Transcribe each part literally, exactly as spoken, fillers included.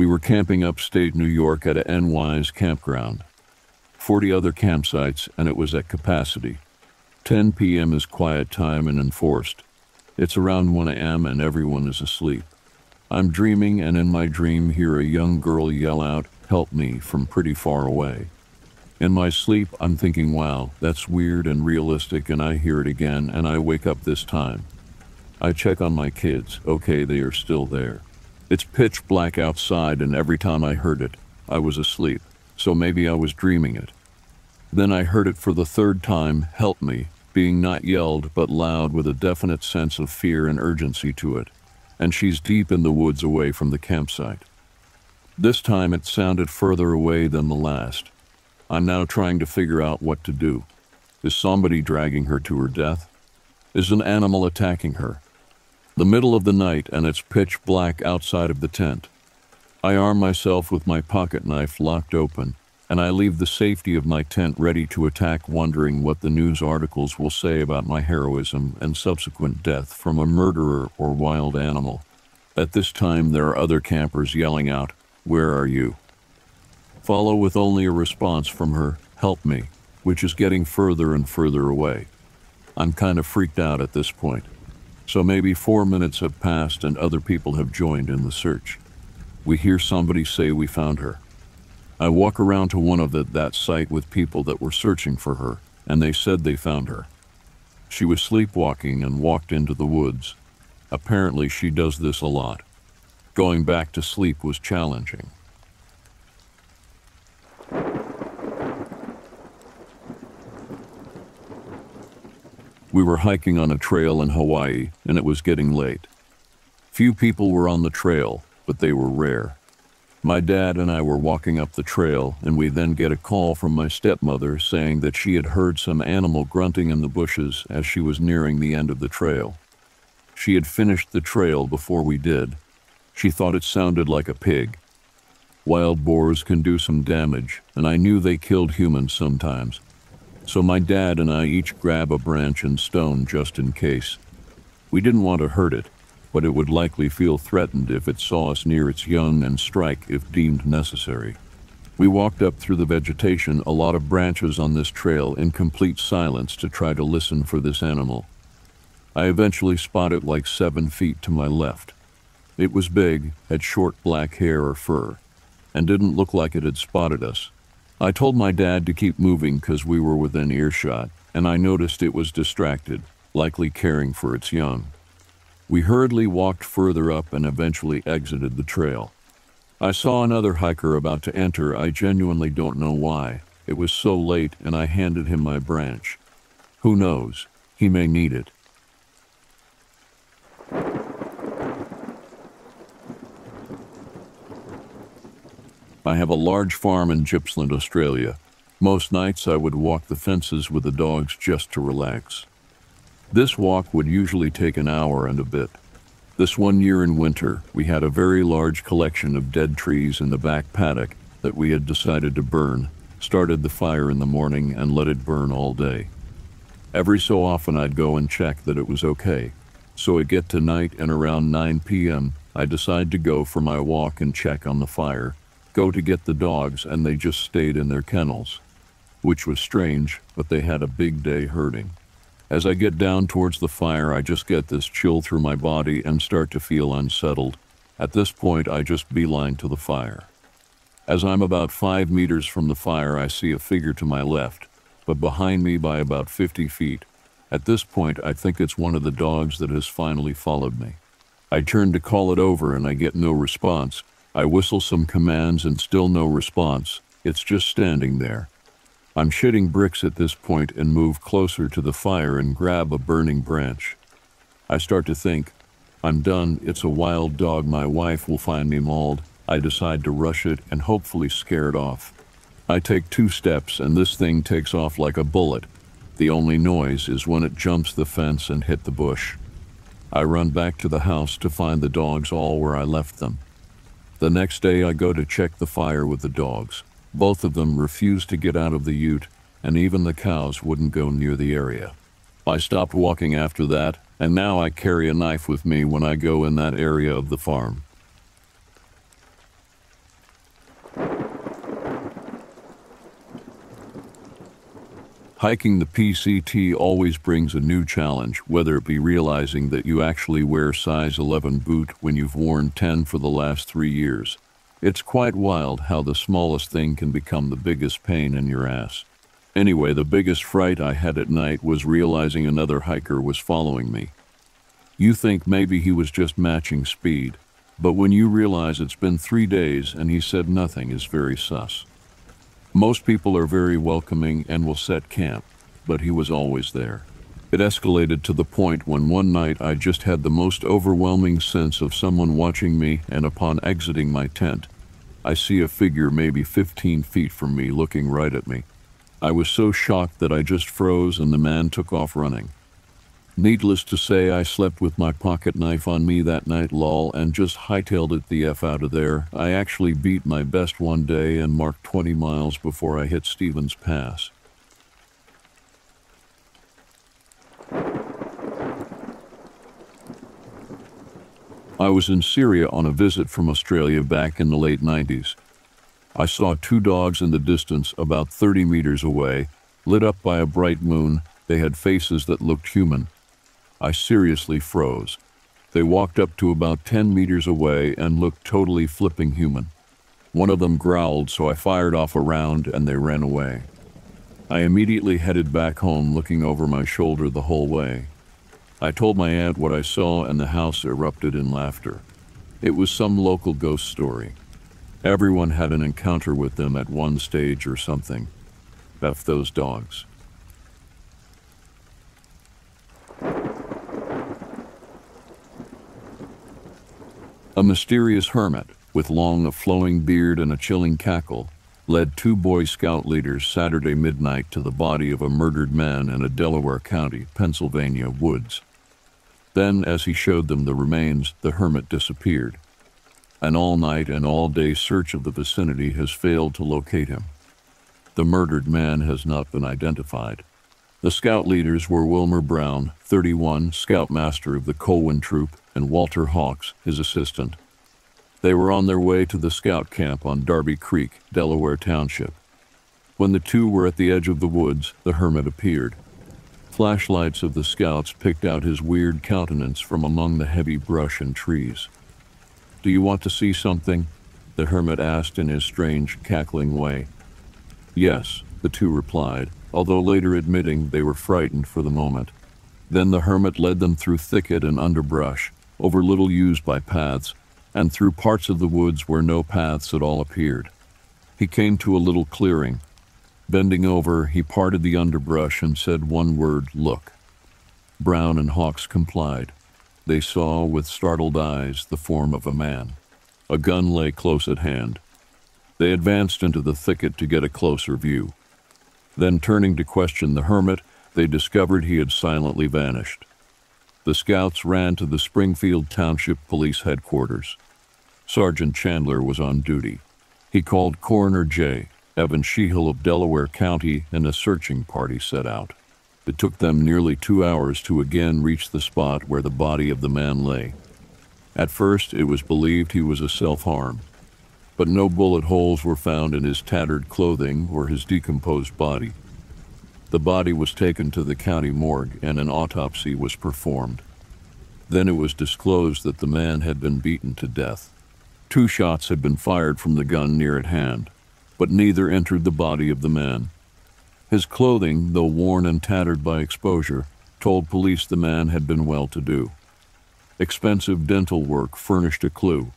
We were camping upstate New York at a N Y's campground. forty other campsites, and it was at capacity. ten p m is quiet time and enforced. It's around one a m and everyone is asleep. I'm dreaming, and in my dream hear a young girl yell out, "Help me," from pretty far away. In my sleep, I'm thinking, wow, that's weird and realistic, and I hear it again, and I wake up this time. I check on my kids. Okay, they are still there. It's pitch black outside, and every time I heard it, I was asleep, so maybe I was dreaming it. Then I heard it for the third time, "Help me," being not yelled but loud with a definite sense of fear and urgency to it, and she's deep in the woods away from the campsite. This time it sounded further away than the last. I'm now trying to figure out what to do. Is somebody dragging her to her death? Is an animal attacking her? The middle of the night, and it's pitch black outside of the tent. I arm myself with my pocket knife locked open, and I leave the safety of my tent ready to attack, wondering what the news articles will say about my heroism and subsequent death from a murderer or wild animal. At this time, there are other campers yelling out, "Where are you?" Follow with only a response from her, "Help me," which is getting further and further away. I'm kind of freaked out at this point. So maybe four minutes have passed and other people have joined in the search. We hear somebody say, "We found her." I walk around to one of the, that site with people that were searching for her, and they said they found her. She was sleepwalking and walked into the woods. Apparently she does this a lot. Going back to sleep was challenging. We were hiking on a trail in Hawaii, and it was getting late. Few people were on the trail, but they were rare. My dad and I were walking up the trail, and we then get a call from my stepmother saying that she had heard some animal grunting in the bushes as she was nearing the end of the trail. She had finished the trail before we did. She thought it sounded like a pig. Wild boars can do some damage, and I knew they killed humans sometimes. So my dad and I each grab a branch and stone just in case. We didn't want to hurt it, but it would likely feel threatened if it saw us near its young and strike if deemed necessary. We walked up through the vegetation, a lot of branches on this trail, in complete silence to try to listen for this animal. I eventually spot it like seven feet to my left. It was big, had short black hair or fur, and didn't look like it had spotted us. I told my dad to keep moving because we were within earshot, and I noticed it was distracted, likely caring for its young. We hurriedly walked further up and eventually exited the trail. I saw another hiker about to enter. I genuinely don't know why. It was so late, and I handed him my branch. Who knows? He may need it. I have a large farm in Gippsland, Australia. Most nights I would walk the fences with the dogs just to relax. This walk would usually take an hour and a bit. This one year in winter, we had a very large collection of dead trees in the back paddock that we had decided to burn, started the fire in the morning and let it burn all day. Every so often I'd go and check that it was okay. So it'd get to night, and around nine p m I decide to go for my walk and check on the fire. Go to get the dogs, and they just stayed in their kennels, which was strange, but they had a big day herding. As I get down towards the fire, I just get this chill through my body and start to feel unsettled. At this point, I just beeline to the fire. As I'm about five meters from the fire, I see a figure to my left, but behind me by about fifty feet. At this point, I think it's one of the dogs that has finally followed me. I turn to call it over, and I get no response. I whistle some commands and still no response. It's just standing there. I'm shitting bricks at this point and move closer to the fire and grab a burning branch. I start to think, I'm done, it's a wild dog, my wife will find me mauled. I decide to rush it and hopefully scare it off. I take two steps and this thing takes off like a bullet. The only noise is when it jumps the fence and hit the bush. I run back to the house to find the dogs all where I left them. The next day I go to check the fire with the dogs. Both of them refused to get out of the ute, and even the cows wouldn't go near the area. I stopped walking after that, and now I carry a knife with me when I go in that area of the farm. Hiking the P C T always brings a new challenge, whether it be realizing that you actually wear size eleven boot when you've worn ten for the last three years. It's quite wild how the smallest thing can become the biggest pain in your ass. Anyway, the biggest fright I had at night was realizing another hiker was following me. You think maybe he was just matching speed, but when you realize it's been three days and he said nothing is very sus. Most people are very welcoming and will set camp, but he was always there. It escalated to the point when one night I just had the most overwhelming sense of someone watching me, and upon exiting my tent, I see a figure maybe fifteen feet from me looking right at me. I was so shocked that I just froze and the man took off running. Needless to say, I slept with my pocket knife on me that night, lol, and just hightailed it the F out of there. I actually beat my best one day and marked twenty miles before I hit Stevens Pass. I was in Syria on a visit from Australia back in the late nineties. I saw two dogs in the distance about thirty meters away, lit up by a bright moon. They had faces that looked human. I seriously froze. They walked up to about ten meters away and looked totally flipping human. One of them growled, so I fired off a round and they ran away. I immediately headed back home, looking over my shoulder the whole way. I told my aunt what I saw and the house erupted in laughter. It was some local ghost story. Everyone had an encounter with them at one stage or something. F those dogs. A mysterious hermit, with long a flowing beard and a chilling cackle, led two Boy Scout leaders Saturday midnight to the body of a murdered man in a Delaware County, Pennsylvania woods. Then, as he showed them the remains, the hermit disappeared. An all-night and all-day search of the vicinity has failed to locate him. The murdered man has not been identified. The scout leaders were Wilmer Brown, thirty-one, scoutmaster of the Colwyn Troop, and Walter Hawks, his assistant. They were on their way to the scout camp on Darby Creek, Delaware Township. When the two were at the edge of the woods, the hermit appeared. Flashlights of the scouts picked out his weird countenance from among the heavy brush and trees. "Do you want to see something?" the hermit asked in his strange, cackling way. "Yes," the two replied, although later admitting they were frightened for the moment. Then the hermit led them through thicket and underbrush, over little used by paths, and through parts of the woods where no paths at all appeared. He came to a little clearing. Bending over, he parted the underbrush and said one word, "Look." Brown and Hawks complied. They saw, with startled eyes, the form of a man. A gun lay close at hand. They advanced into the thicket to get a closer view. Then, turning to question the hermit, they discovered he had silently vanished. The scouts ran to the Springfield Township Police Headquarters. Sergeant Chandler was on duty. He called Coroner J. Evan Sheehill of Delaware County, and a searching party set out. It took them nearly two hours to again reach the spot where the body of the man lay. At first, it was believed he was a self-harm, but no bullet holes were found in his tattered clothing or his decomposed body. The body was taken to the county morgue and an autopsy was performed. Then it was disclosed that the man had been beaten to death. Two shots had been fired from the gun near at hand, but neither entered the body of the man. His clothing, though worn and tattered by exposure, told police the man had been well-to-do. Expensive dental work furnished a clue.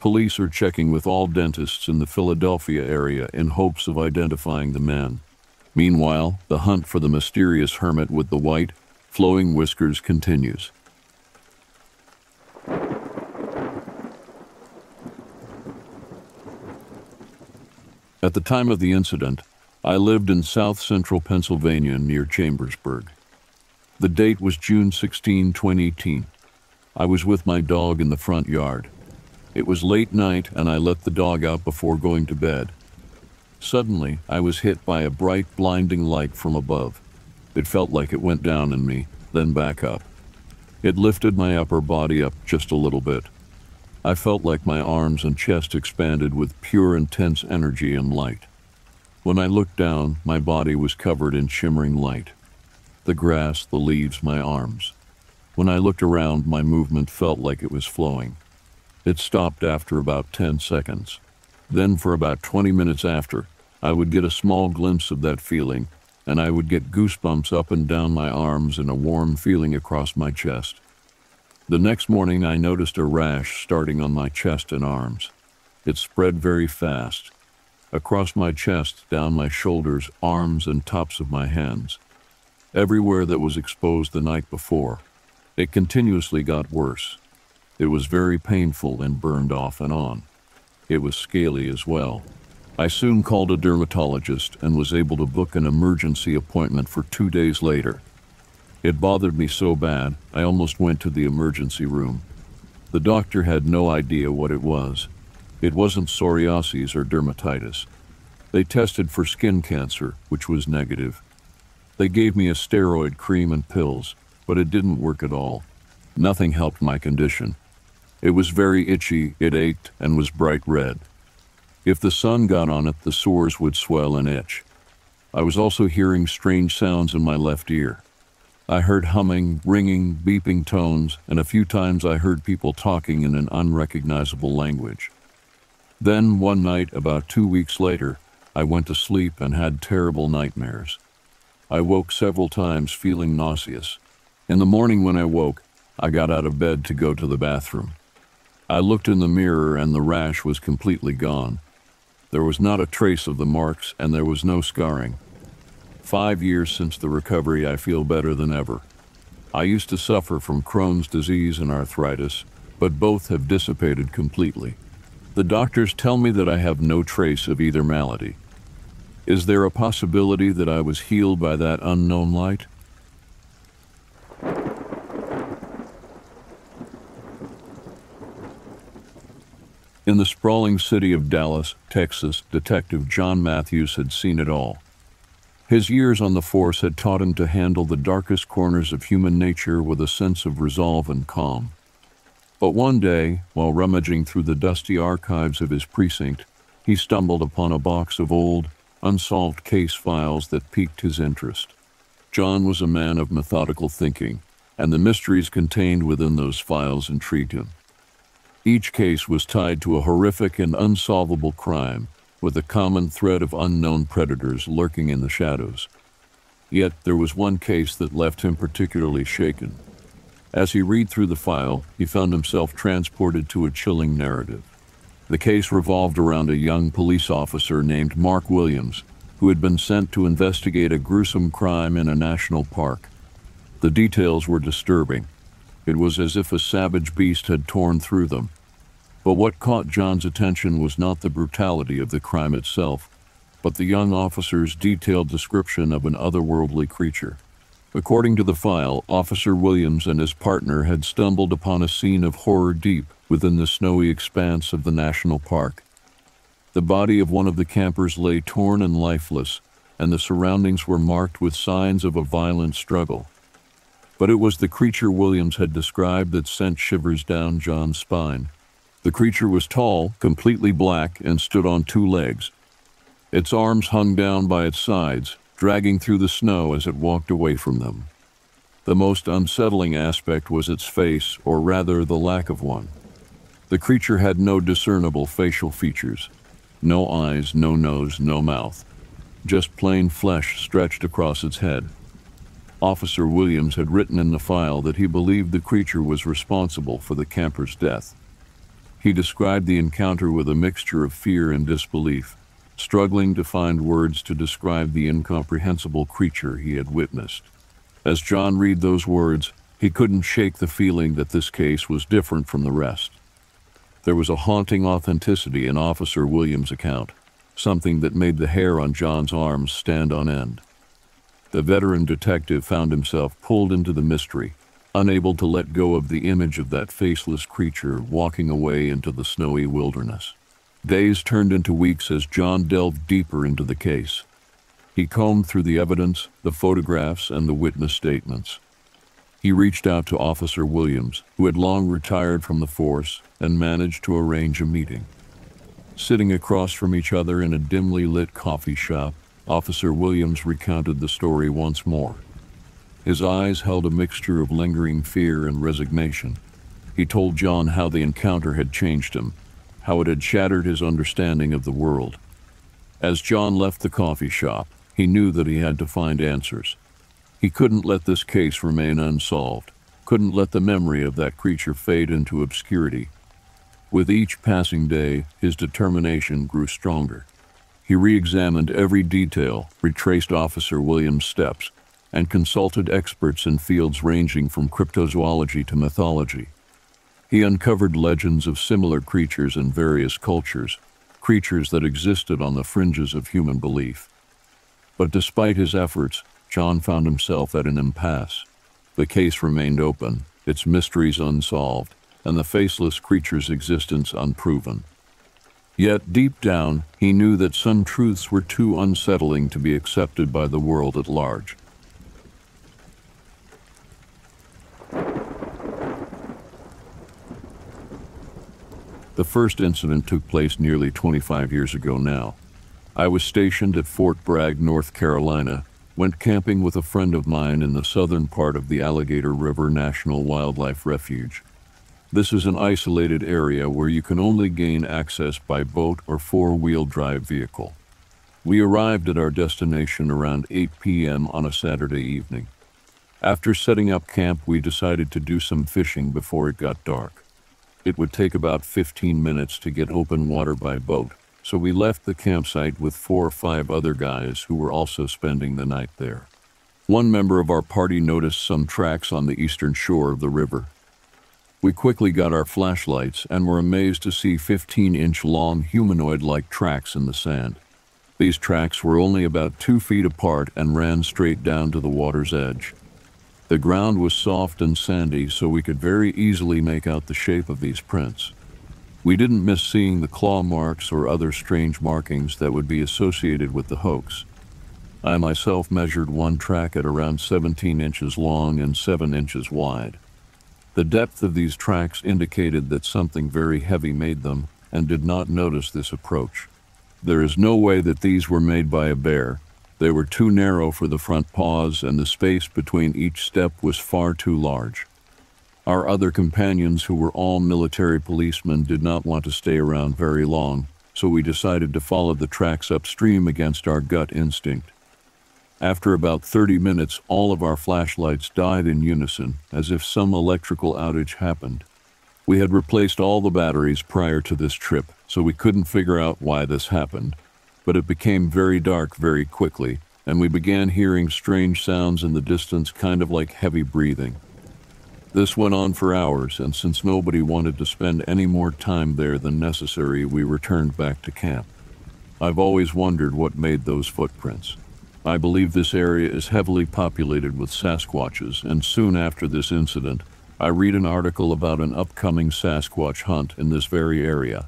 Police are checking with all dentists in the Philadelphia area in hopes of identifying the man. Meanwhile, the hunt for the mysterious hermit with the white, flowing whiskers continues. At the time of the incident, I lived in South Central Pennsylvania near Chambersburg. The date was June sixteenth, twenty eighteen. I was with my dog in the front yard. It was late night and I let the dog out before going to bed. Suddenly, I was hit by a bright, blinding light from above. It felt like it went down in me, then back up. It lifted my upper body up just a little bit. I felt like my arms and chest expanded with pure, intense energy and light. When I looked down, my body was covered in shimmering light. The grass, the leaves, my arms. When I looked around, my movement felt like it was flowing. It stopped after about ten seconds. Then for about twenty minutes after, I would get a small glimpse of that feeling, and I would get goosebumps up and down my arms and a warm feeling across my chest. The next morning, I noticed a rash starting on my chest and arms. It spread very fast. Across my chest, down my shoulders, arms, and tops of my hands. Everywhere that was exposed the night before. It continuously got worse. It was very painful and burned off and on. It was scaly as well. I soon called a dermatologist and was able to book an emergency appointment for two days later. It bothered me so bad, I almost went to the emergency room. The doctor had no idea what it was. It wasn't psoriasis or dermatitis. They tested for skin cancer, which was negative. They gave me a steroid cream and pills, but it didn't work at all. Nothing helped my condition. It was very itchy, it ached, and was bright red. If the sun got on it, the sores would swell and itch. I was also hearing strange sounds in my left ear. I heard humming, ringing, beeping tones, and a few times I heard people talking in an unrecognizable language. Then, one night, about two weeks later, I went to sleep and had terrible nightmares. I woke several times feeling nauseous. In the morning when I woke, I got out of bed to go to the bathroom. I looked in the mirror and the rash was completely gone. There was not a trace of the marks and there was no scarring. Five years since the recovery, I feel better than ever. I used to suffer from Crohn's disease and arthritis, but both have dissipated completely. The doctors tell me that I have no trace of either malady. Is there a possibility that I was healed by that unknown light? In the sprawling city of Dallas, Texas, Detective John Matthews had seen it all. His years on the force had taught him to handle the darkest corners of human nature with a sense of resolve and calm. But one day, while rummaging through the dusty archives of his precinct, he stumbled upon a box of old, unsolved case files that piqued his interest. John was a man of methodical thinking, and the mysteries contained within those files intrigued him. Each case was tied to a horrific and unsolvable crime, with a common thread of unknown predators lurking in the shadows. Yet there was one case that left him particularly shaken. As he read through the file, he found himself transported to a chilling narrative. The case revolved around a young police officer named Mark Williams, who had been sent to investigate a gruesome crime in a national park. The details were disturbing. It was as if a savage beast had torn through them. But what caught John's attention was not the brutality of the crime itself, but the young officer's detailed description of an otherworldly creature. According to the file, Officer Williams and his partner had stumbled upon a scene of horror deep within the snowy expanse of the national park. The body of one of the campers lay torn and lifeless, and the surroundings were marked with signs of a violent struggle. But it was the creature Williams had described that sent shivers down John's spine. The creature was tall, completely black, and stood on two legs. Its arms hung down by its sides, dragging through the snow as it walked away from them. The most unsettling aspect was its face, or rather the lack of one. The creature had no discernible facial features. No eyes, no nose, no mouth. Just plain flesh stretched across its head. Officer Williams had written in the file that he believed the creature was responsible for the camper's death. He described the encounter with a mixture of fear and disbelief, struggling to find words to describe the incomprehensible creature he had witnessed. As John read those words, he couldn't shake the feeling that this case was different from the rest. There was a haunting authenticity in Officer Williams' account, something that made the hair on John's arms stand on end. The veteran detective found himself pulled into the mystery, unable to let go of the image of that faceless creature walking away into the snowy wilderness. Days turned into weeks as John delved deeper into the case. He combed through the evidence, the photographs, and the witness statements. He reached out to Officer Williams, who had long retired from the force, and managed to arrange a meeting. Sitting across from each other in a dimly lit coffee shop, Officer Williams recounted the story once more. His eyes held a mixture of lingering fear and resignation. He told John how the encounter had changed him, how it had shattered his understanding of the world. As John left the coffee shop, he knew that he had to find answers. He couldn't let this case remain unsolved, couldn't let the memory of that creature fade into obscurity. With each passing day, his determination grew stronger. He re-examined every detail, retraced Officer Williams' steps, and consulted experts in fields ranging from cryptozoology to mythology. He uncovered legends of similar creatures in various cultures, creatures that existed on the fringes of human belief. But despite his efforts, John found himself at an impasse. The case remained open, its mysteries unsolved, and the faceless creature's existence unproven. Yet, deep down, he knew that some truths were too unsettling to be accepted by the world at large. The first incident took place nearly twenty-five years ago now. I was stationed at Fort Bragg, North Carolina, went camping with a friend of mine in the southern part of the Alligator River National Wildlife Refuge. This is an isolated area where you can only gain access by boat or four-wheel drive vehicle. We arrived at our destination around eight p m on a Saturday evening. After setting up camp, we decided to do some fishing before it got dark. It would take about fifteen minutes to get open water by boat, so we left the campsite with four or five other guys who were also spending the night there. One member of our party noticed some tracks on the eastern shore of the river. We quickly got our flashlights and were amazed to see fifteen inch long humanoid-like tracks in the sand. These tracks were only about two feet apart and ran straight down to the water's edge. The ground was soft and sandy, so we could very easily make out the shape of these prints. We didn't miss seeing the claw marks or other strange markings that would be associated with the hoax. I myself measured one track at around seventeen inches long and seven inches wide. The depth of these tracks indicated that something very heavy made them, and did not notice this approach. There is no way that these were made by a bear. They were too narrow for the front paws, and the space between each step was far too large. Our other companions, who were all military policemen, did not want to stay around very long, so we decided to follow the tracks upstream against our gut instinct. After about thirty minutes, all of our flashlights died in unison, as if some electrical outage happened. We had replaced all the batteries prior to this trip, so we couldn't figure out why this happened. But it became very dark very quickly, and we began hearing strange sounds in the distance, kind of like heavy breathing. This went on for hours, and since nobody wanted to spend any more time there than necessary, we returned back to camp. I've always wondered what made those footprints. I believe this area is heavily populated with Sasquatches, and soon after this incident, I read an article about an upcoming Sasquatch hunt in this very area.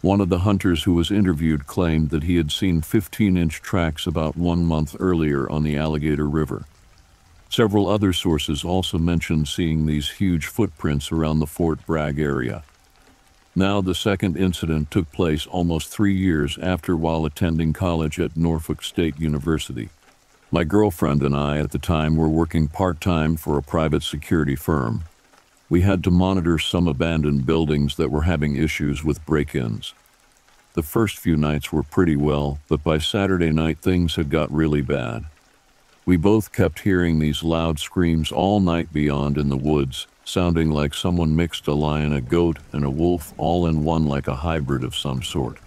One of the hunters who was interviewed claimed that he had seen fifteen inch tracks about one month earlier on the Alligator River. Several other sources also mentioned seeing these huge footprints around the Fort Bragg area. Now, the second incident took place almost three years after, while attending college at Norfolk State University. My girlfriend and I at the time were working part-time for a private security firm. We had to monitor some abandoned buildings that were having issues with break-ins. The first few nights were pretty well, but by Saturday night things had got really bad. We both kept hearing these loud screams all night beyond in the woods, sounding like someone mixed a lion, a goat, and a wolf all in one, like a hybrid of some sort.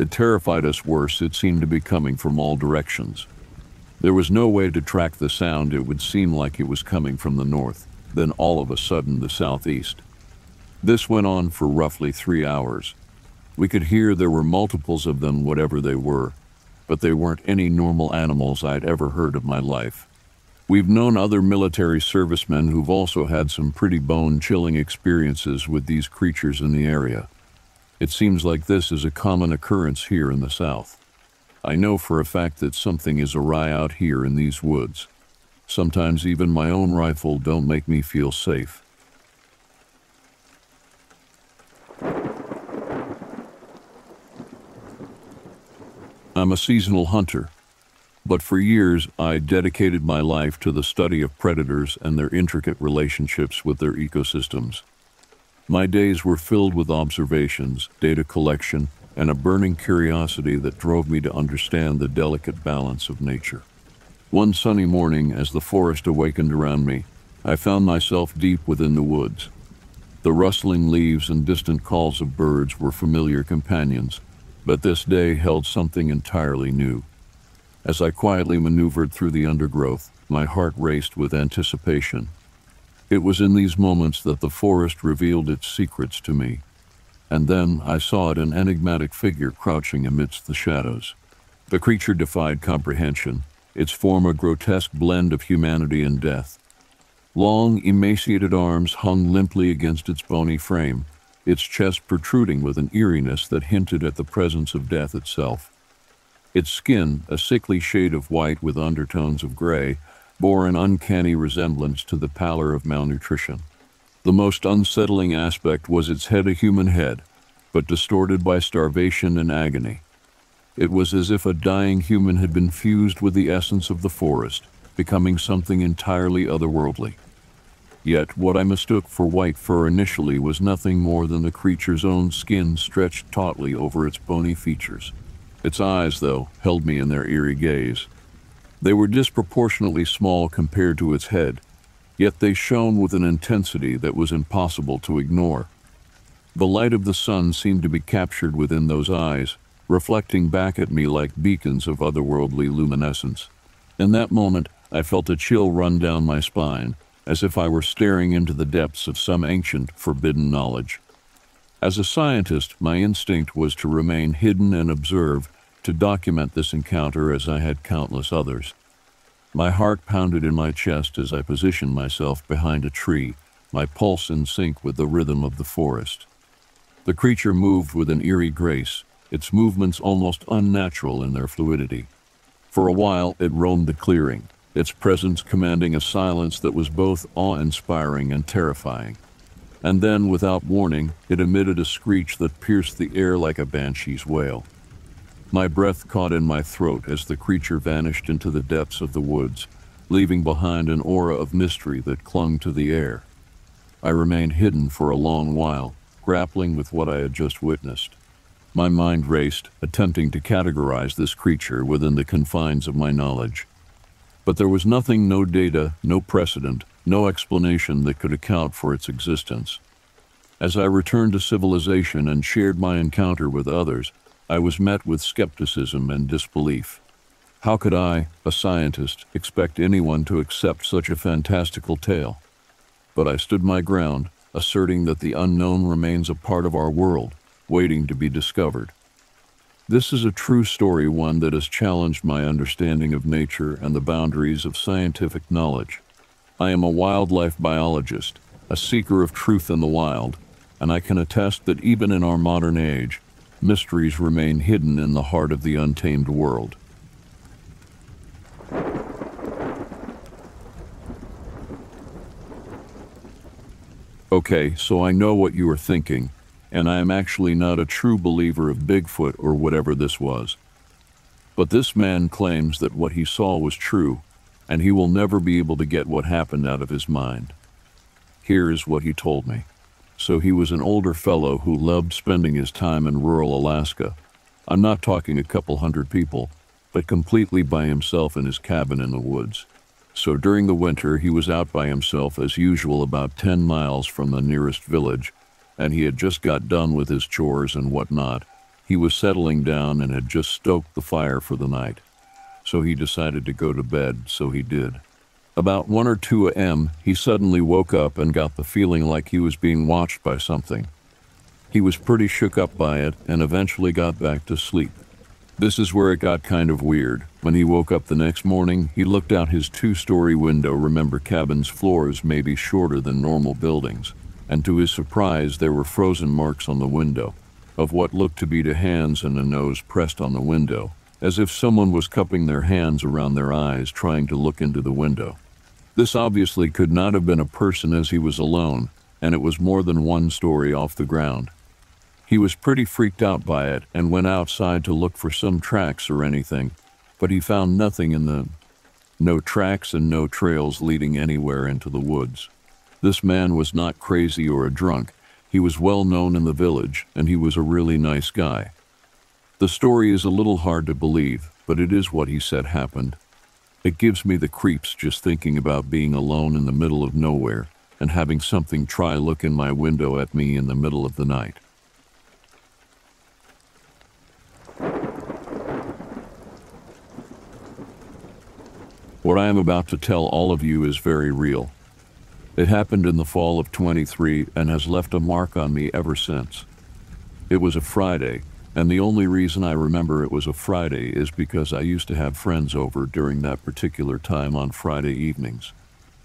It terrified us. Worse, it seemed to be coming from all directions. There was no way to track the sound. It would seem like it was coming from the north, then all of a sudden the southeast. This went on for roughly three hours. We could hear there were multiples of them, whatever they were, but they weren't any normal animals I'd ever heard of my life. We've known other military servicemen who've also had some pretty bone-chilling experiences with these creatures in the area. It seems like this is a common occurrence here in the South. I know for a fact that something is awry out here in these woods. Sometimes even my own rifle don't make me feel safe. I'm a seasonal hunter, but for years I dedicated my life to the study of predators and their intricate relationships with their ecosystems. My days were filled with observations, data collection, and a burning curiosity that drove me to understand the delicate balance of nature. One sunny morning, as the forest awakened around me, I found myself deep within the woods. The rustling leaves and distant calls of birds were familiar companions, but this day held something entirely new. As I quietly maneuvered through the undergrowth, my heart raced with anticipation. It was in these moments that the forest revealed its secrets to me. And then I saw an enigmatic figure crouching amidst the shadows. The creature defied comprehension, its form a grotesque blend of humanity and death. Long, emaciated arms hung limply against its bony frame, its chest protruding with an eeriness that hinted at the presence of death itself. Its skin, a sickly shade of white with undertones of gray, bore an uncanny resemblance to the pallor of malnutrition. The most unsettling aspect was its head, a human head, but distorted by starvation and agony. It was as if a dying human had been fused with the essence of the forest, becoming something entirely otherworldly. Yet what I mistook for white fur initially was nothing more than the creature's own skin stretched tautly over its bony features. Its eyes, though, held me in their eerie gaze. They were disproportionately small compared to its head, yet they shone with an intensity that was impossible to ignore. The light of the sun seemed to be captured within those eyes, reflecting back at me like beacons of otherworldly luminescence. In that moment, I felt a chill run down my spine, as if I were staring into the depths of some ancient, forbidden knowledge. As a scientist, my instinct was to remain hidden and observe, to document this encounter as I had countless others. My heart pounded in my chest as I positioned myself behind a tree, my pulse in sync with the rhythm of the forest. The creature moved with an eerie grace, its movements almost unnatural in their fluidity. For a while, it roamed the clearing, its presence commanding a silence that was both awe-inspiring and terrifying. And then, without warning, it emitted a screech that pierced the air like a banshee's wail. My breath caught in my throat as the creature vanished into the depths of the woods, leaving behind an aura of mystery that clung to the air. I remained hidden for a long while, grappling with what I had just witnessed. My mind raced, attempting to categorize this creature within the confines of my knowledge. But there was nothing, no data, no precedent, no explanation that could account for its existence. As I returned to civilization and shared my encounter with others, I was met with skepticism and disbelief. How could I, a scientist, expect anyone to accept such a fantastical tale? But I stood my ground, asserting that the unknown remains a part of our world, waiting to be discovered. This is a true story, one that has challenged my understanding of nature and the boundaries of scientific knowledge. I am a wildlife biologist, a seeker of truth in the wild, and I can attest that even in our modern age, mysteries remain hidden in the heart of the untamed world. Okay, so I know what you are thinking, and I am actually not a true believer of Bigfoot or whatever this was. But this man claims that what he saw was true, and he will never be able to get what happened out of his mind. Here is what he told me. So he was an older fellow who loved spending his time in rural Alaska. I'm not talking a couple hundred people, but completely by himself in his cabin in the woods. So during the winter, he was out by himself as usual, about ten miles from the nearest village, and he had just got done with his chores and whatnot. He was settling down and had just stoked the fire for the night. So he decided to go to bed, so he did. About one or two a m, he suddenly woke up and got the feeling like he was being watched by something. He was pretty shook up by it and eventually got back to sleep. This is where it got kind of weird. When he woke up the next morning, he looked out his two-story window. Remember, cabins' floors may be shorter than normal buildings. And to his surprise, there were frozen marks on the window, of what looked to be to hands and a nose pressed on the window, as if someone was cupping their hands around their eyes trying to look into the window. This obviously could not have been a person, as he was alone, and it was more than one story off the ground. He was pretty freaked out by it and went outside to look for some tracks or anything, but he found nothing in them. No tracks and no trails leading anywhere into the woods. This man was not crazy or a drunk. He was well known in the village, and he was a really nice guy. The story is a little hard to believe, but it is what he said happened. It gives me the creeps just thinking about being alone in the middle of nowhere and having something try look in my window at me in the middle of the night. What I am about to tell all of you is very real. It happened in the fall of twenty-three and has left a mark on me ever since. It was a Friday, and the only reason I remember it was a Friday is because I used to have friends over during that particular time on Friday evenings.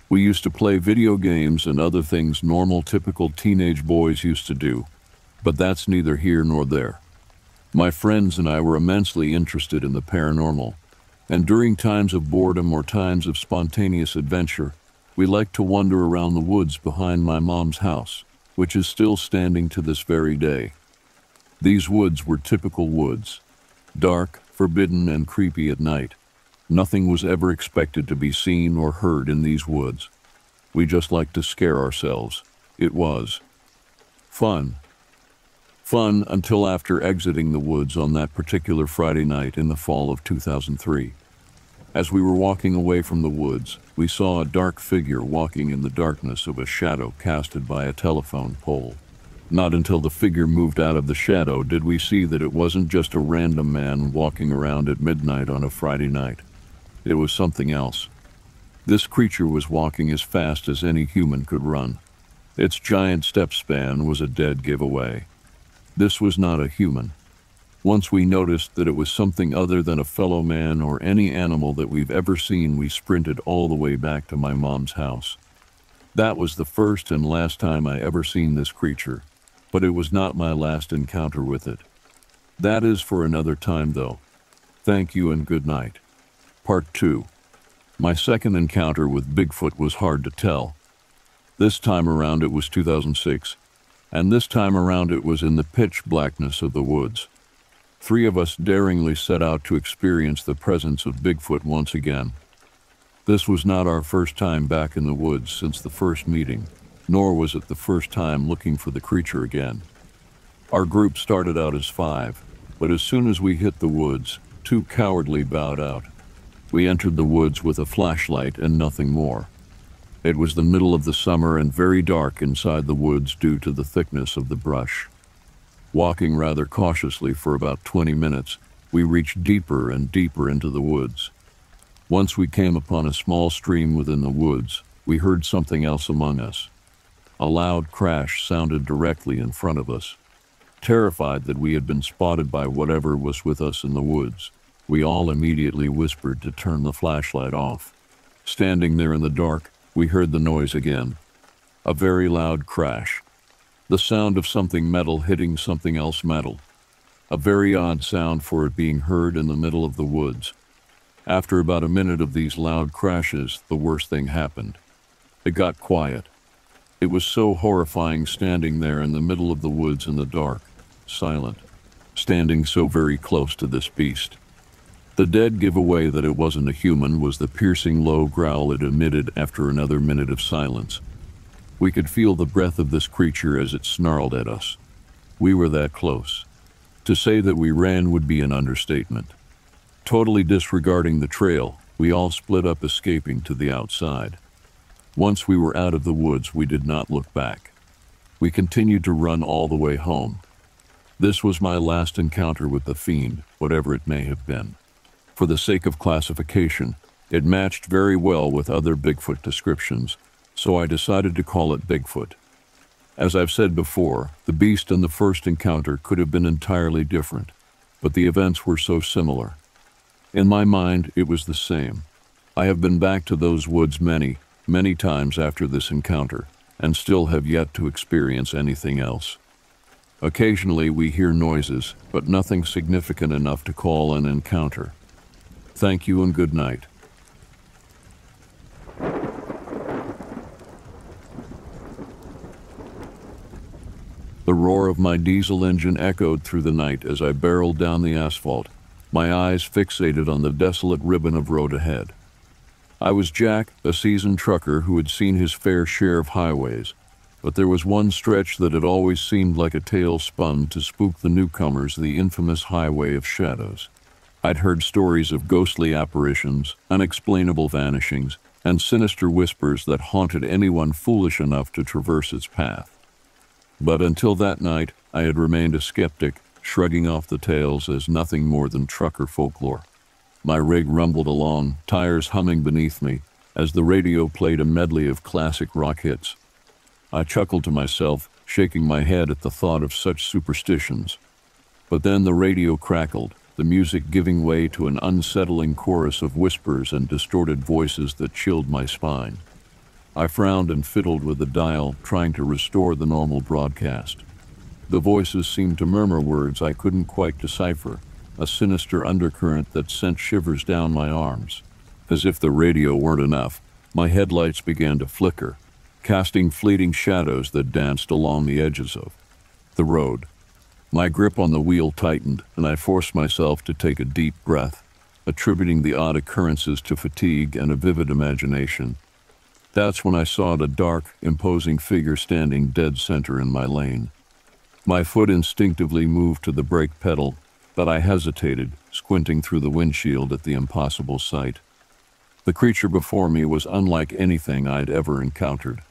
We used to play video games and other things normal, typical teenage boys used to do, but that's neither here nor there. My friends and I were immensely interested in the paranormal, and during times of boredom or times of spontaneous adventure, we liked to wander around the woods behind my mom's house, which is still standing to this very day. These woods were typical woods, dark, forbidden, and creepy at night. Nothing was ever expected to be seen or heard in these woods. We just liked to scare ourselves. It was fun. Fun until after exiting the woods on that particular Friday night in the fall of two thousand three. As we were walking away from the woods, we saw a dark figure walking in the darkness of a shadow casted by a telephone pole. Not until the figure moved out of the shadow did we see that it wasn't just a random man walking around at midnight on a Friday night. It was something else. This creature was walking as fast as any human could run. Its giant step span was a dead giveaway. This was not a human. Once we noticed that it was something other than a fellow man or any animal that we've ever seen, we sprinted all the way back to my mom's house. That was the first and last time I ever seen this creature, but it was not my last encounter with it. That is for another time though. Thank you and good night. Part two. My second encounter with Bigfoot was hard to tell. This time around it was two thousand six, and this time around it was in the pitch blackness of the woods. Three of us daringly set out to experience the presence of Bigfoot once again. This was not our first time back in the woods since the first meeting, nor was it the first time looking for the creature again. Our group started out as five, but as soon as we hit the woods, two cowardly bowed out. We entered the woods with a flashlight and nothing more. It was the middle of the summer and very dark inside the woods due to the thickness of the brush. Walking rather cautiously for about twenty minutes, we reached deeper and deeper into the woods. Once we came upon a small stream within the woods, we heard something else among us. A loud crash sounded directly in front of us. Terrified that we had been spotted by whatever was with us in the woods, we all immediately whispered to turn the flashlight off. Standing there in the dark, we heard the noise again. A very loud crash. The sound of something metal hitting something else metal. A very odd sound for it being heard in the middle of the woods. After about a minute of these loud crashes, the worst thing happened. It got quiet. It was so horrifying standing there in the middle of the woods in the dark, silent, standing so very close to this beast. The dead giveaway that it wasn't a human was the piercing low growl it emitted after another minute of silence. We could feel the breath of this creature as it snarled at us. We were that close. To say that we ran would be an understatement. Totally disregarding the trail, we all split up, escaping to the outside. Once we were out of the woods, we did not look back. We continued to run all the way home. This was my last encounter with the fiend, whatever it may have been. For the sake of classification, it matched very well with other Bigfoot descriptions, so I decided to call it Bigfoot. As I've said before, the beast and the first encounter could have been entirely different, but the events were so similar. In my mind, it was the same. I have been back to those woods many, many times after this encounter, and still have yet to experience anything else. Occasionally we hear noises, but nothing significant enough to call an encounter. Thank you and good night. The roar of my diesel engine echoed through the night as I barreled down the asphalt, my eyes fixated on the desolate ribbon of road ahead. I was Jack, a seasoned trucker who had seen his fair share of highways, but there was one stretch that had always seemed like a tale spun to spook the newcomers, the infamous Highway of Shadows. I'd heard stories of ghostly apparitions, unexplainable vanishings, and sinister whispers that haunted anyone foolish enough to traverse its path. But until that night, I had remained a skeptic, shrugging off the tales as nothing more than trucker folklore. My rig rumbled along, tires humming beneath me, as the radio played a medley of classic rock hits. I chuckled to myself, shaking my head at the thought of such superstitions. But then the radio crackled, the music giving way to an unsettling chorus of whispers and distorted voices that chilled my spine. I frowned and fiddled with the dial, trying to restore the normal broadcast. The voices seemed to murmur words I couldn't quite decipher, a sinister undercurrent that sent shivers down my arms. As if the radio weren't enough, my headlights began to flicker, casting fleeting shadows that danced along the edges of the road. My grip on the wheel tightened, and I forced myself to take a deep breath, attributing the odd occurrences to fatigue and a vivid imagination. That's when I saw a dark, imposing figure standing dead center in my lane. My foot instinctively moved to the brake pedal, but I hesitated, squinting through the windshield at the impossible sight. The creature before me was unlike anything I'd ever encountered.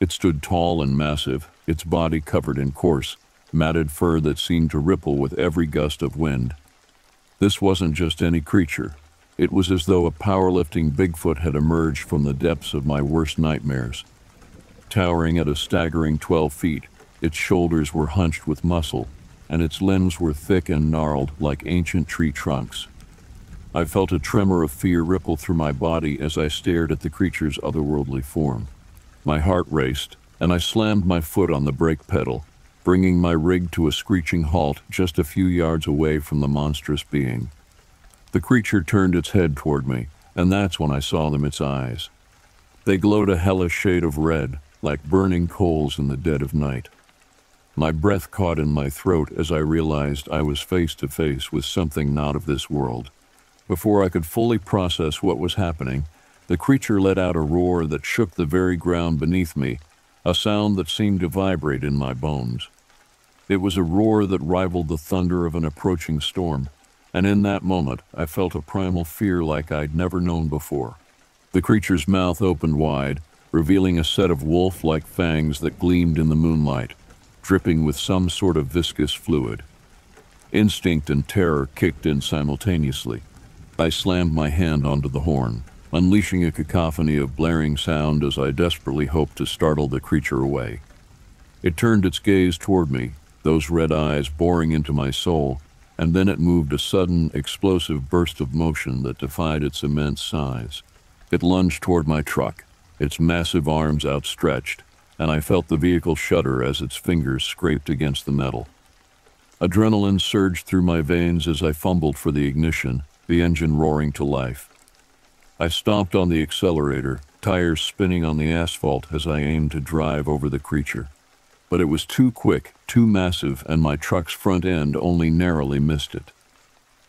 It stood tall and massive, its body covered in coarse, matted fur that seemed to ripple with every gust of wind. This wasn't just any creature. It was as though a powerlifting Bigfoot had emerged from the depths of my worst nightmares. Towering at a staggering twelve feet, its shoulders were hunched with muscle, and its limbs were thick and gnarled like ancient tree trunks. I felt a tremor of fear ripple through my body as I stared at the creature's otherworldly form. My heart raced, and I slammed my foot on the brake pedal, bringing my rig to a screeching halt just a few yards away from the monstrous being. The creature turned its head toward me, and that's when I saw them its eyes. They glowed a hellish shade of red, like burning coals in the dead of night. My breath caught in my throat as I realized I was face to face with something not of this world. Before I could fully process what was happening, the creature let out a roar that shook the very ground beneath me, a sound that seemed to vibrate in my bones. It was a roar that rivaled the thunder of an approaching storm. And in that moment, I felt a primal fear like I'd never known before. The creature's mouth opened wide, revealing a set of wolf-like fangs that gleamed in the moonlight, dripping with some sort of viscous fluid. Instinct and terror kicked in simultaneously. I slammed my hand onto the horn, unleashing a cacophony of blaring sound as I desperately hoped to startle the creature away. It turned its gaze toward me, those red eyes boring into my soul, and then it moved a sudden, explosive burst of motion that defied its immense size. It lunged toward my truck, its massive arms outstretched, and I felt the vehicle shudder as its fingers scraped against the metal. Adrenaline surged through my veins as I fumbled for the ignition, the engine roaring to life. I stomped on the accelerator, tires spinning on the asphalt as I aimed to drive over the creature. But it was too quick, too massive, and my truck's front end only narrowly missed it.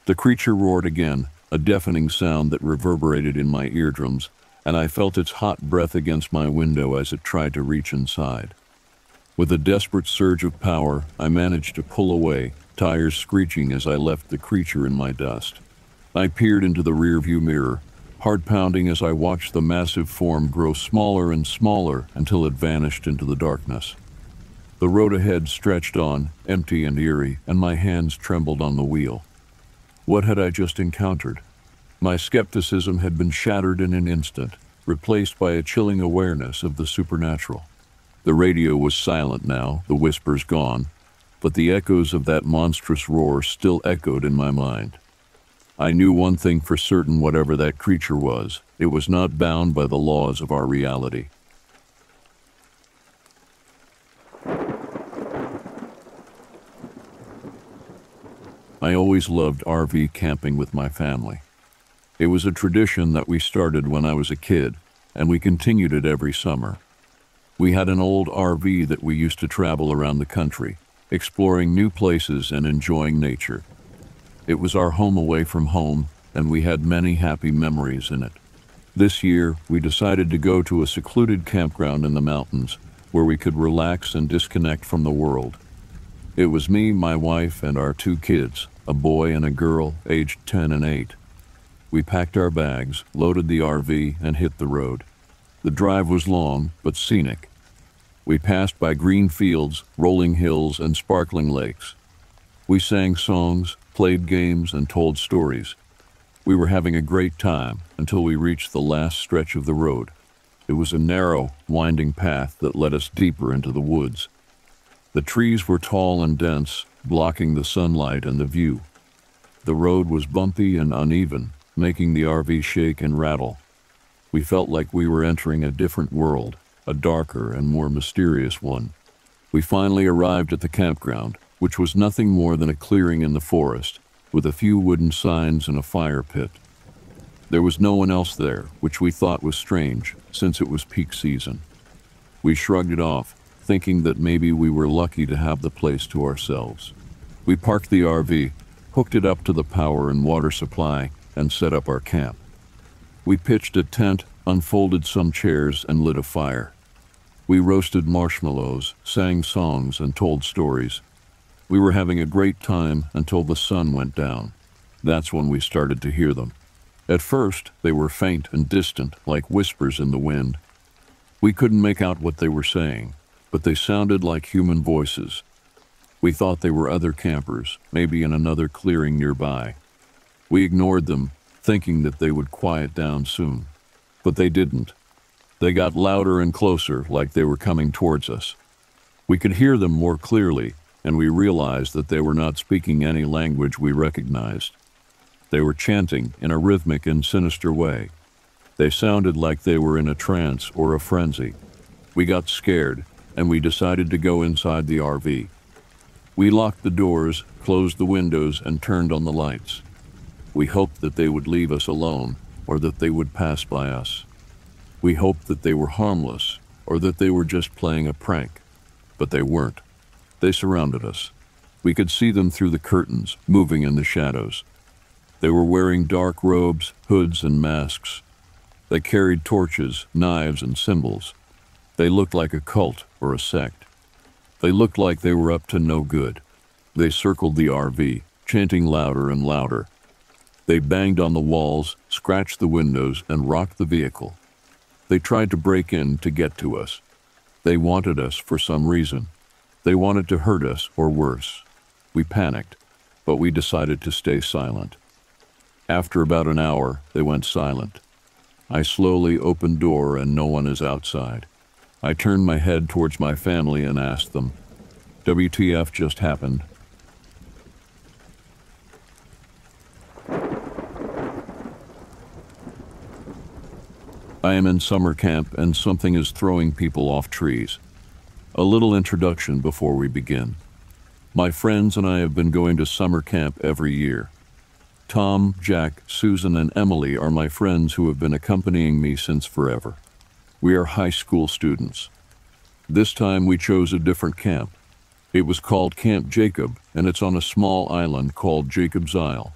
The creature roared again, a deafening sound that reverberated in my eardrums, and I felt its hot breath against my window as it tried to reach inside. With a desperate surge of power, I managed to pull away, tires screeching as I left the creature in my dust. I peered into the rearview mirror, heart pounding as I watched the massive form grow smaller and smaller until it vanished into the darkness. The road ahead stretched on, empty and eerie, and my hands trembled on the wheel. What had I just encountered? My skepticism had been shattered in an instant, replaced by a chilling awareness of the supernatural. The radio was silent now, the whispers gone, but the echoes of that monstrous roar still echoed in my mind. I knew one thing for certain, whatever that creature was, it was not bound by the laws of our reality. I always loved R V camping with my family. It was a tradition that we started when I was a kid, and we continued it every summer. We had an old R V that we used to travel around the country, exploring new places and enjoying nature. It was our home away from home, and we had many happy memories in it. This year, we decided to go to a secluded campground in the mountains where we could relax and disconnect from the world. It was me, my wife, and our two kids, a boy and a girl, aged ten and eight. We packed our bags, loaded the R V, and hit the road. The drive was long, but scenic. We passed by green fields, rolling hills, and sparkling lakes. We sang songs, played games, and told stories. We were having a great time until we reached the last stretch of the road. It was a narrow, winding path that led us deeper into the woods. The trees were tall and dense, blocking the sunlight and the view. The road was bumpy and uneven, making the R V shake and rattle. We felt like we were entering a different world, a darker and more mysterious one. We finally arrived at the campground, which was nothing more than a clearing in the forest, with a few wooden signs and a fire pit. There was no one else there, which we thought was strange, since it was peak season. We shrugged it off, thinking that maybe we were lucky to have the place to ourselves. We parked the R V, hooked it up to the power and water supply, and set up our camp. We pitched a tent, unfolded some chairs, and lit a fire. We roasted marshmallows, sang songs, and told stories. We were having a great time until the sun went down. That's when we started to hear them. At first, they were faint and distant, like whispers in the wind. We couldn't make out what they were saying, but they sounded like human voices. We thought they were other campers, maybe in another clearing nearby. We ignored them, thinking that they would quiet down soon. But they didn't. They got louder and closer, like they were coming towards us. We could hear them more clearly, and we realized that they were not speaking any language we recognized. They were chanting in a rhythmic and sinister way. They sounded like they were in a trance or a frenzy. We got scared, and we decided to go inside the R V. We locked the doors, closed the windows, and turned on the lights. We hoped that they would leave us alone, or that they would pass by us. We hoped that they were harmless, or that they were just playing a prank. But they weren't. They surrounded us. We could see them through the curtains, moving in the shadows. They were wearing dark robes, hoods, and masks. They carried torches, knives, and symbols. They looked like a cult or a sect. They looked like they were up to no good. They circled the R V, chanting louder and louder. They banged on the walls, scratched the windows, and rocked the vehicle. They tried to break in to get to us. They wanted us for some reason. They wanted to hurt us, or worse. We panicked, but we decided to stay silent. After about an hour, they went silent. I slowly opened door and no one is outside. I turned my head towards my family and asked them, "W T F just happened?" I am in summer camp and something is throwing people off trees. A little introduction before we begin. My friends and I have been going to summer camp every year. Tom, Jack, Susan, and Emily are my friends who have been accompanying me since forever. We are high school students. This time we chose a different camp. It was called Camp Jacob, and it's on a small island called Jacob's Isle.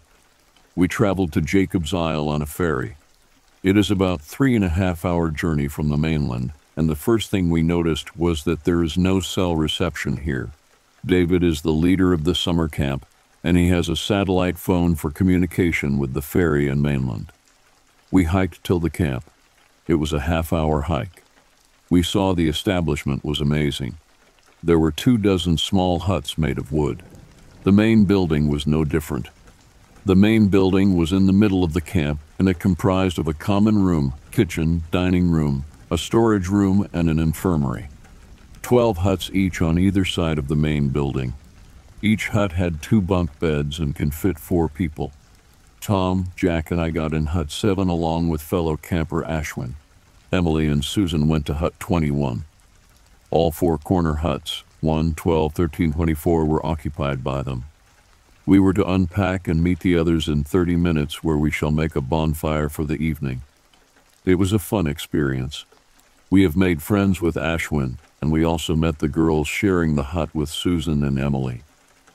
We traveled to Jacob's Isle on a ferry. It is about three and a half hour journey from the mainland, and the first thing we noticed was that there is no cell reception here. David is the leader of the summer camp, and he has a satellite phone for communication with the ferry and mainland. We hiked till the camp. It was a half hour hike. We saw the establishment was amazing. There were two dozen small huts made of wood. The main building was no different. The main building was in the middle of the camp, and it comprised of a common room, kitchen, dining room, a storage room, and an infirmary. Twelve huts each on either side of the main building. Each hut had two bunk beds and can fit four people. Tom, Jack, and I got in hut seven along with fellow camper Ashwin. Emily and Susan went to hut twenty-one. All four corner huts, one, twelve, thirteen, twenty-four, were occupied by them. We were to unpack and meet the others in thirty minutes, where we shall make a bonfire for the evening. It was a fun experience. We have made friends with Ashwin, and we also met the girls sharing the hut with Susan and Emily.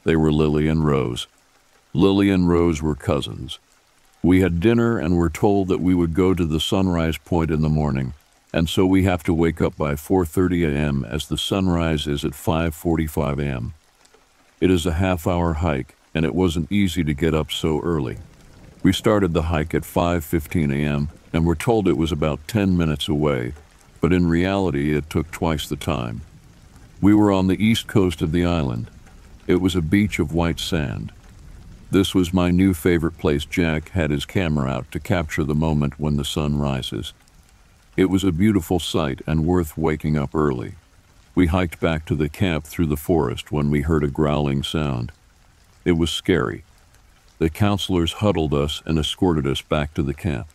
They were Lily and Rose. Lily and Rose were cousins. We had dinner and were told that we would go to the sunrise point in the morning, and so we have to wake up by four thirty a m as the sunrise is at five forty-five a m It is a half-hour hike, and it wasn't easy to get up so early. We started the hike at five fifteen a m and were told it was about ten minutes away, but in reality it took twice the time. We were on the east coast of the island. It was a beach of white sand. This was my new favorite place. Jack had his camera out to capture the moment when the sun rises. It was a beautiful sight and worth waking up early. We hiked back to the camp through the forest when we heard a growling sound. It was scary. The counselors huddled us and escorted us back to the camp.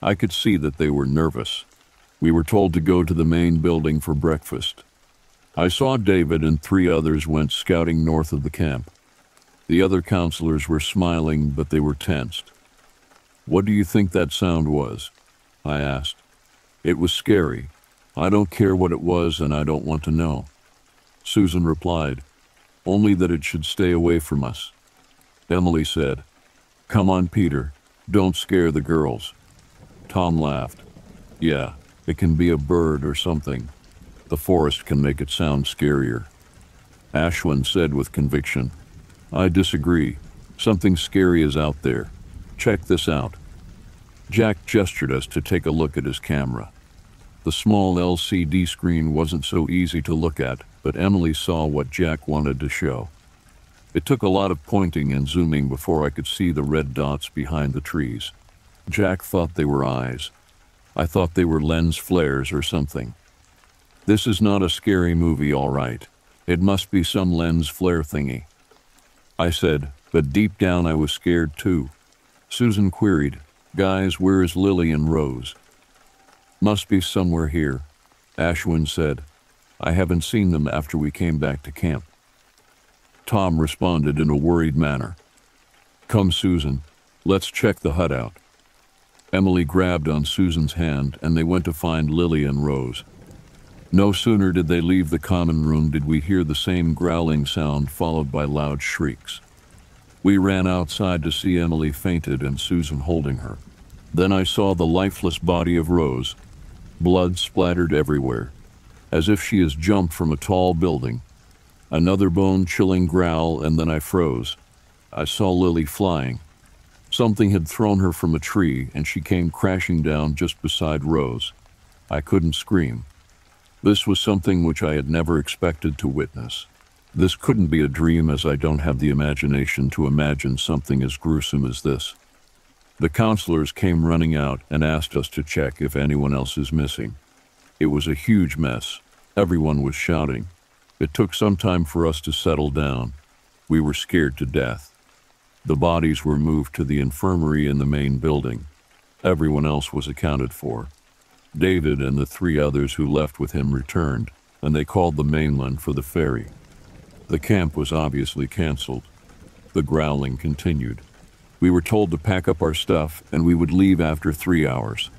I could see that they were nervous. We were told to go to the main building for breakfast. I saw David and three others went scouting north of the camp. The other counselors were smiling, but they were tensed. "What do you think that sound was?" I asked. "It was scary. I don't care what it was, and I don't want to know," Susan replied. "Only that it should stay away from us." Emily said, "Come on, Peter, don't scare the girls." Tom laughed. "Yeah, it can be a bird or something. The forest can make it sound scarier." Ashwin said with conviction, "I disagree. Something scary is out there. Check this out." Jack gestured us to take a look at his camera. The small L C D screen wasn't so easy to look at, but Emily saw what Jack wanted to show. It took a lot of pointing and zooming before I could see the red dots behind the trees. Jack thought they were eyes. I thought they were lens flares or something. "This is not a scary movie, all right. It must be some lens flare thingy," I said, but deep down I was scared too. Susan queried, "Guys, where is Lily and Rose?" "Must be somewhere here," Ashwin said. "I haven't seen them after we came back to camp." Tom responded in a worried manner. "Come, Susan, let's check the hut out." Emily grabbed on Susan's hand and they went to find Lily and Rose. No sooner did they leave the common room did we hear the same growling sound followed by loud shrieks. We ran outside to see Emily fainted and Susan holding her. Then I saw the lifeless body of Rose, blood splattered everywhere, as if she has jumped from a tall building. Another bone-chilling growl, and then I froze. I saw Lily flying. Something had thrown her from a tree, and she came crashing down just beside Rose. I couldn't scream. This was something which I had never expected to witness. This couldn't be a dream, as I don't have the imagination to imagine something as gruesome as this. The counselors came running out and asked us to check if anyone else is missing. It was a huge mess. Everyone was shouting. It took some time for us to settle down. We were scared to death. The bodies were moved to the infirmary in the main building. Everyone else was accounted for. David and the three others who left with him returned, and they called the mainland for the ferry. The camp was obviously canceled. The growling continued. We were told to pack up our stuff, and we would leave after three hours.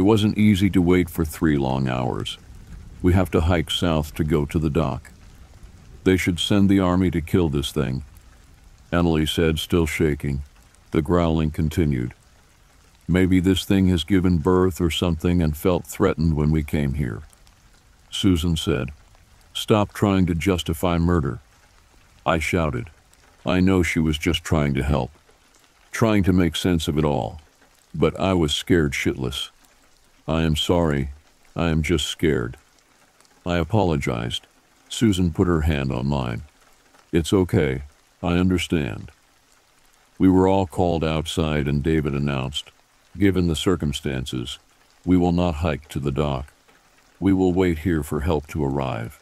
It wasn't easy to wait for three long hours. We have to hike south to go to the dock. They should send the army to kill this thing, Emily said, still shaking. The growling continued. Maybe this thing has given birth or something and felt threatened when we came here. Susan said, "Stop trying to justify murder." I shouted. I know she was just trying to help, trying to make sense of it all, but I was scared shitless. "I am sorry. I am just scared." I apologized. Susan put her hand on mine. "It's okay. I understand." We were all called outside and David announced, "Given the circumstances, we will not hike to the dock. We will wait here for help to arrive.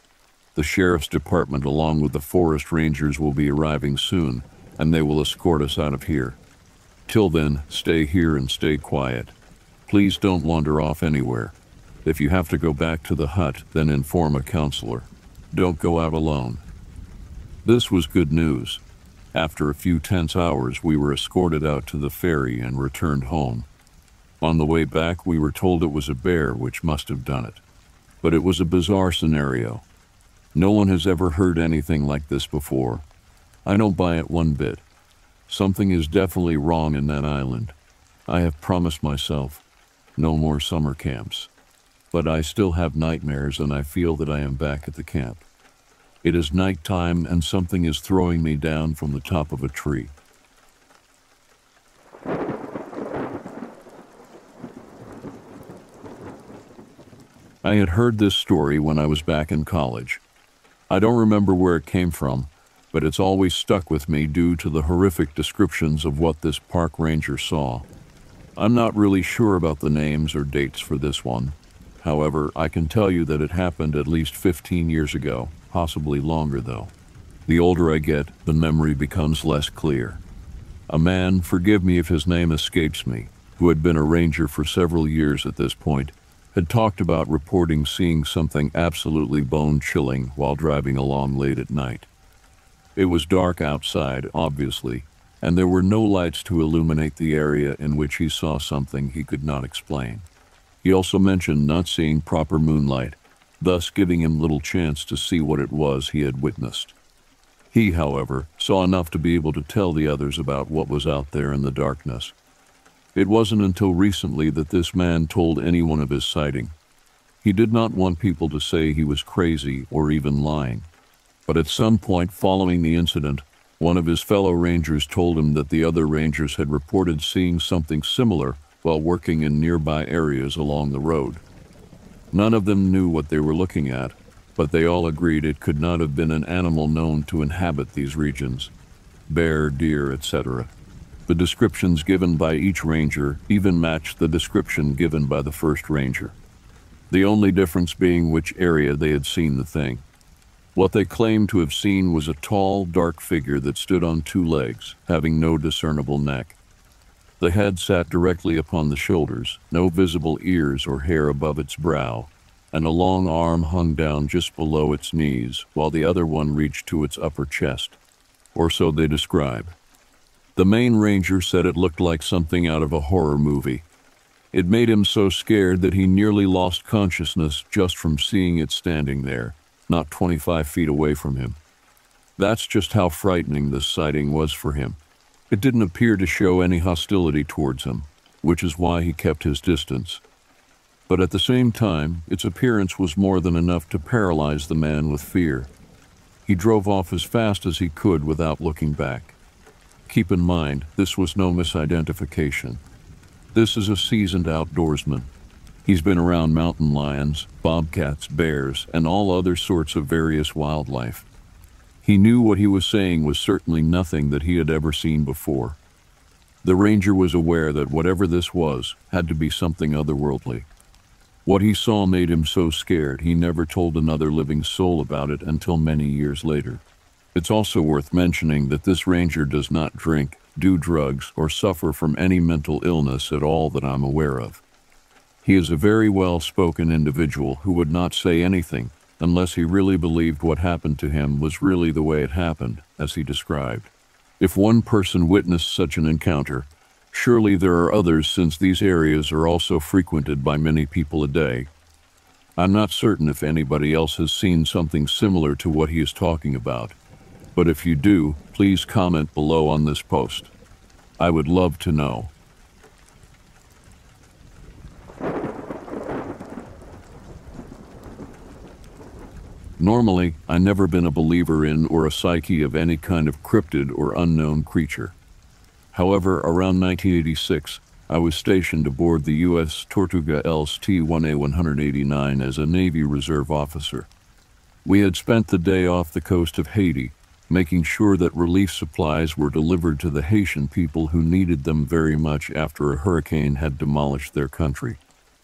The sheriff's department along with the forest rangers will be arriving soon, and they will escort us out of here. Till then, stay here and stay quiet. Please don't wander off anywhere. If you have to go back to the hut, then inform a counselor. Don't go out alone." This was good news. After a few tense hours, we were escorted out to the ferry and returned home. On the way back, we were told it was a bear which must have done it. But it was a bizarre scenario. No one has ever heard anything like this before. I don't buy it one bit. Something is definitely wrong in that island. I have promised myself no more summer camps. But I still have nightmares and I feel that I am back at the camp. It is nighttime and something is throwing me down from the top of a tree. I had heard this story when I was back in college. I don't remember where it came from, but it's always stuck with me due to the horrific descriptions of what this park ranger saw. I'm not really sure about the names or dates for this one. However, I can tell you that it happened at least fifteen years ago, possibly longer though. The older I get, the memory becomes less clear. A man, forgive me if his name escapes me, who had been a ranger for several years at this point, had talked about reporting seeing something absolutely bone-chilling while driving along late at night. It was dark outside, obviously, and there were no lights to illuminate the area in which he saw something he could not explain. He also mentioned not seeing proper moonlight, thus giving him little chance to see what it was he had witnessed. He, however, saw enough to be able to tell the others about what was out there in the darkness. It wasn't until recently that this man told anyone of his sighting. He did not want people to say he was crazy or even lying. But at some point following the incident, one of his fellow rangers told him that the other rangers had reported seeing something similar while working in nearby areas along the road. None of them knew what they were looking at, but they all agreed it could not have been an animal known to inhabit these regions. Bear, deer, et cetera. The descriptions given by each ranger even matched the description given by the first ranger. The only difference being which area they had seen the thing. What they claimed to have seen was a tall, dark figure that stood on two legs, having no discernible neck. The head sat directly upon the shoulders, no visible ears or hair above its brow, and a long arm hung down just below its knees, while the other one reached to its upper chest, or so they describe. The main ranger said it looked like something out of a horror movie. It made him so scared that he nearly lost consciousness just from seeing it standing there, not twenty-five feet away from him. That's just how frightening this sighting was for him. It didn't appear to show any hostility towards him, which is why he kept his distance. But at the same time, its appearance was more than enough to paralyze the man with fear. He drove off as fast as he could without looking back. Keep in mind, this was no misidentification. This is a seasoned outdoorsman. He's been around mountain lions, bobcats, bears, and all other sorts of various wildlife. He knew what he was saying was certainly nothing that he had ever seen before. The ranger was aware that whatever this was had to be something otherworldly. What he saw made him so scared he never told another living soul about it until many years later. It's also worth mentioning that this ranger does not drink, do drugs, or suffer from any mental illness at all that I'm aware of. He is a very well-spoken individual who would not say anything unless he really believed what happened to him was really the way it happened, as he described. If one person witnessed such an encounter, surely there are others since these areas are also frequented by many people a day. I'm not certain if anybody else has seen something similar to what he is talking about. But if you do, please comment below on this post. I would love to know. Normally, I've never been a believer in or a psyche of any kind of cryptid or unknown creature. However, around nineteen eighty-six, I was stationed aboard the U S Tortuga L's T one A one eighty-nine as a Navy Reserve officer. We had spent the day off the coast of Haiti, making sure that relief supplies were delivered to the Haitian people who needed them very much after a hurricane had demolished their country.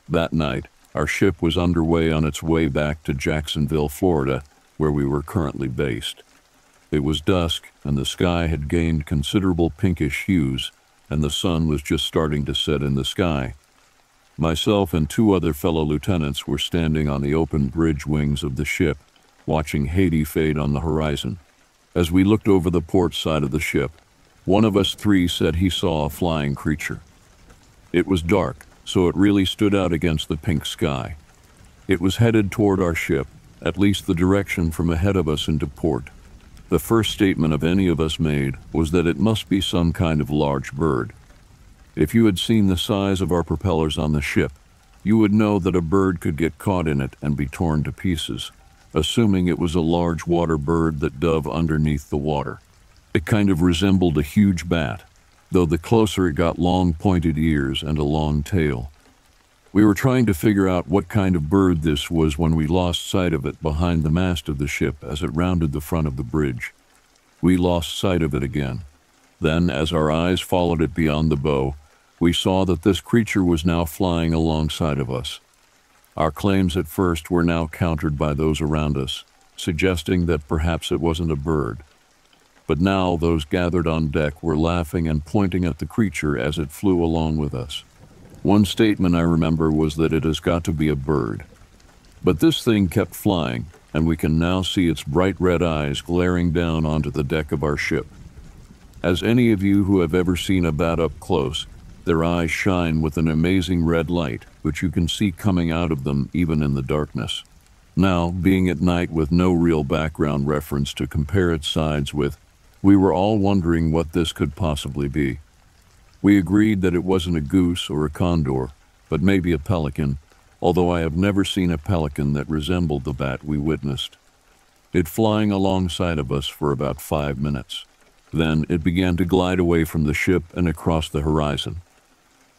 That night, our ship was underway on its way back to Jacksonville, Florida, where we were currently based. It was dusk, and the sky had gained considerable pinkish hues, and the sun was just starting to set in the sky. Myself and two other fellow lieutenants were standing on the open bridge wings of the ship, watching Haiti fade on the horizon. As we looked over the port side of the ship, one of us three said he saw a flying creature. It was dark, so it really stood out against the pink sky. It was headed toward our ship, at least the direction from ahead of us into port. The first statement of any of us made was that it must be some kind of large bird. If you had seen the size of our propellers on the ship, you would know that a bird could get caught in it and be torn to pieces, assuming it was a large water bird that dove underneath the water. It kind of resembled a huge bat, though the closer it got, long pointed ears and a long tail. We were trying to figure out what kind of bird this was when we lost sight of it behind the mast of the ship as it rounded the front of the bridge. We lost sight of it again. Then, as our eyes followed it beyond the bow, we saw that this creature was now flying alongside of us. Our claims at first were now countered by those around us, suggesting that perhaps it wasn't a bird. But now those gathered on deck were laughing and pointing at the creature as it flew along with us. One statement I remember was that it has got to be a bird. But this thing kept flying, and we can now see its bright red eyes glaring down onto the deck of our ship. As any of you who have ever seen a bat up close, their eyes shine with an amazing red light, which you can see coming out of them even in the darkness. Now, being at night with no real background reference to compare its sides with, we were all wondering what this could possibly be. We agreed that it wasn't a goose or a condor, but maybe a pelican, although I have never seen a pelican that resembled the bat we witnessed. It flying alongside of us for about five minutes. Then it began to glide away from the ship and across the horizon.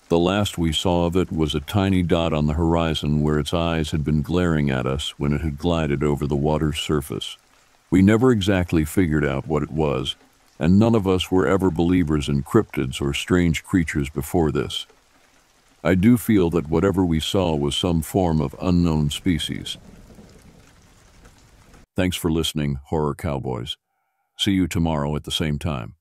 The last we saw of it was a tiny dot on the horizon where its eyes had been glaring at us when it had glided over the water's surface. We never exactly figured out what it was, and none of us were ever believers in cryptids or strange creatures before this. I do feel that whatever we saw was some form of unknown species. Thanks for listening, Horror Cowboys. See you tomorrow at the same time.